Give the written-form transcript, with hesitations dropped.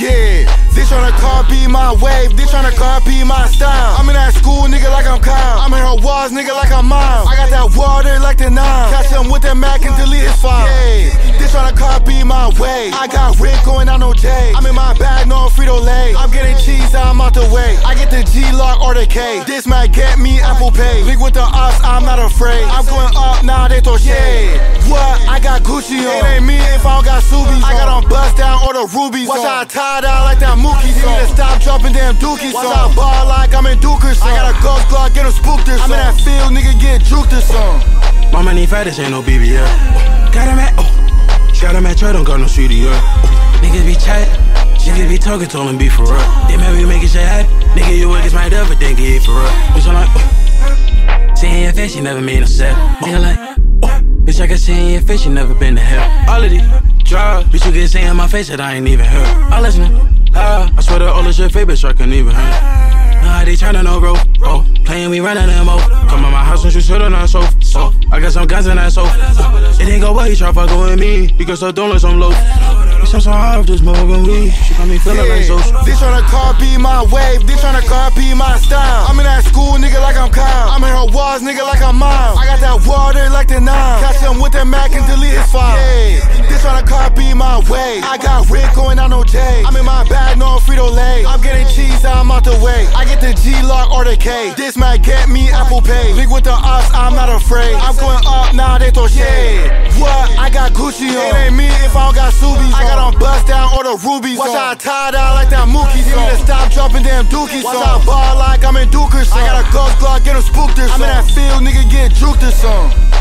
Yeah, they tryna copy my wave, they tryna copy my style. I'm in that school, nigga, like I'm Kyle. I'm in her walls, nigga, like I'm Miles. I got that water like the Nile. Catch him with the Mac and delete his file. Yeah, they tryna copy my wave. I got Rick going on no J. I'm in my bag, no Frito-Lay. I'm getting cheese, I'm out the way. I get the G-Lock or the K. This might get me Apple Pay. Link with the ops, I'm not afraid. I'm going up, now they throw shade. What? I got Gucci on. It ain't me if I don't got Subis. I got on bust down or the rubies. Watch out, tied out like that Mookie. You need to stop dropping damn dookies. Watch out, ball like I'm in Duke or something. I got a ghost block, get him spooked or something. I'm in that field, nigga, get juked or something. My money fat, this ain't no BBL. Got him at church, don't got no studio. Niggas be chat, niggas be talking, told him be for real. They might be making shit happen. Nigga, you work is my devil, think it for real. Bitch, I'm like, seeing your face, you never made no step. Nigga, like, bitch, I can see in your face, you never been to hell. All of these drugs, bitch, you can say in my face that I ain't even heard. I listen, I swear to all this shit fake, bitch, I couldn't even hear. Nah, they tryna know, bro, oh, playing, we running them off. Come in my house and you sit on that sofa, oh, I got some guns in that sofa. It ain't go well, he try fuckin' with me, because I don't let some low. Bitch, I'm so hard off this morgan weed. She got me feeling like social. They tryna copy my wave, they tryna copy my style. I'm in that school, nigga, like I'm Kyle. I'm in her walls, nigga, like I'm Miles. I got that water like the Nile. Catch him with the Mac and delete his file. Yeah, they tryna copy my wave. I got Rick going on no J. I'm in my bag, no Frito-Lay. I'm getting cheese, I'm out the way. I get the G-Lock or the K. This might get me Apple Pay. Link with the ops, I'm not afraid. I'm going up, now they throw shade. What? I got Gucci on. It ain't me if I don't got Subis. I got on bust down or the rubies. Watch out, tied out like that Mookie. You need to stop dropping damn dookies. Watch out, ball like I'm in Duke or something. I got a ghost block, get him spooked or something. I'm in that field, nigga, get juked or something.